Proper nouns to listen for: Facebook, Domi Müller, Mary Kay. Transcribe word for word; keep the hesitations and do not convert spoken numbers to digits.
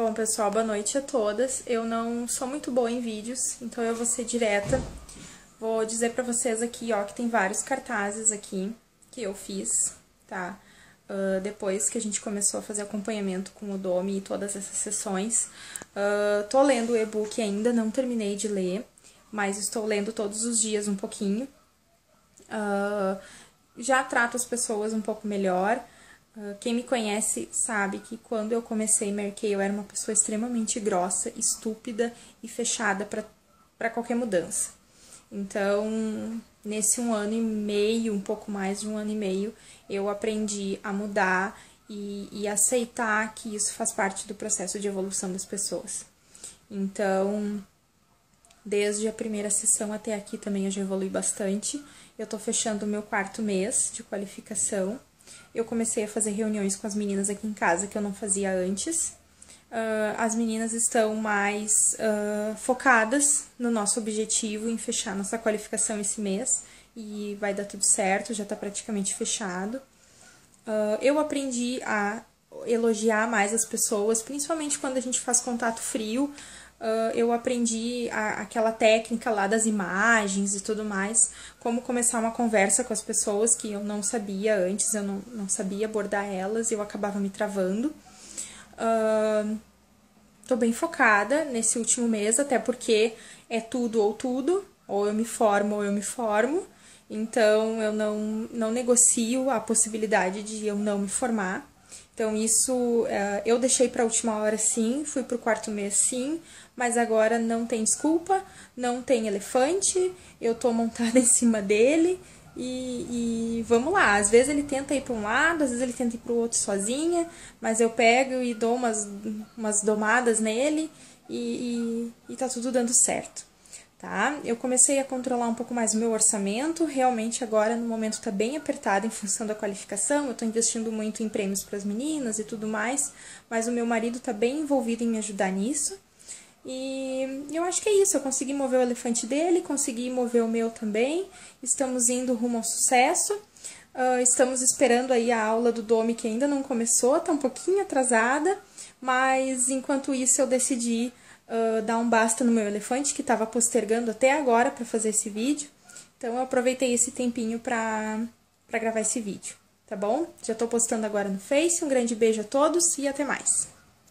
Bom, pessoal, boa noite a todas. Eu não sou muito boa em vídeos, então eu vou ser direta. Vou dizer pra vocês aqui, ó, que tem vários cartazes aqui que eu fiz, tá? Uh, depois que a gente começou a fazer acompanhamento com o Domi e todas essas sessões. Uh, tô lendo o e-book ainda, não terminei de ler, mas estou lendo todos os dias um pouquinho. Uh, já trato as pessoas um pouco melhor. Quem me conhece sabe que quando eu comecei Mary Kay, eu era uma pessoa extremamente grossa, estúpida e fechada pra, pra qualquer mudança. Então, nesse um ano e meio, um pouco mais de um ano e meio, eu aprendi a mudar e, e aceitar que isso faz parte do processo de evolução das pessoas. Então, desde a primeira sessão até aqui também eu já evolui bastante. Eu tô fechando o meu quarto mês de qualificação. Eu comecei a fazer reuniões com as meninas aqui em casa, que eu não fazia antes. Uh, as meninas estão mais uh, focadas no nosso objetivo, em fechar nossa qualificação esse mês. E vai dar tudo certo, já tá praticamente fechado. Uh, eu aprendi a elogiar mais as pessoas, principalmente quando a gente faz contato frio. Uh, eu aprendi a, aquela técnica lá das imagens e tudo mais, como começar uma conversa com as pessoas que eu não sabia antes, eu não, não sabia abordar elas, eu acabava me travando. Uh, tô bem focada nesse último mês, até porque é tudo ou tudo, ou eu me formo ou eu me formo, então eu não, não negocio a possibilidade de eu não me formar. Então, isso eu deixei para a última hora, sim, fui para o quarto mês, sim, mas agora não tem desculpa, não tem elefante, eu tô montada em cima dele e, e vamos lá. Às vezes ele tenta ir para um lado, às vezes ele tenta ir para o outro sozinha, mas eu pego e dou umas, umas domadas nele e, e, e tá tudo dando certo, tá? Eu comecei a controlar um pouco mais o meu orçamento, realmente agora no momento tá bem apertado em função da qualificação, eu tô investindo muito em prêmios para as meninas e tudo mais, mas o meu marido tá bem envolvido em me ajudar nisso, e eu acho que é isso, eu consegui mover o elefante dele, consegui mover o meu também, estamos indo rumo ao sucesso, uh, estamos esperando aí a aula do Domi que ainda não começou, tá um pouquinho atrasada, mas enquanto isso eu decidi Uh, dar um basta no meu elefante, que tava postergando até agora pra fazer esse vídeo. Então, eu aproveitei esse tempinho pra, pra gravar esse vídeo, tá bom? Já tô postando agora no Face, um grande beijo a todos e até mais!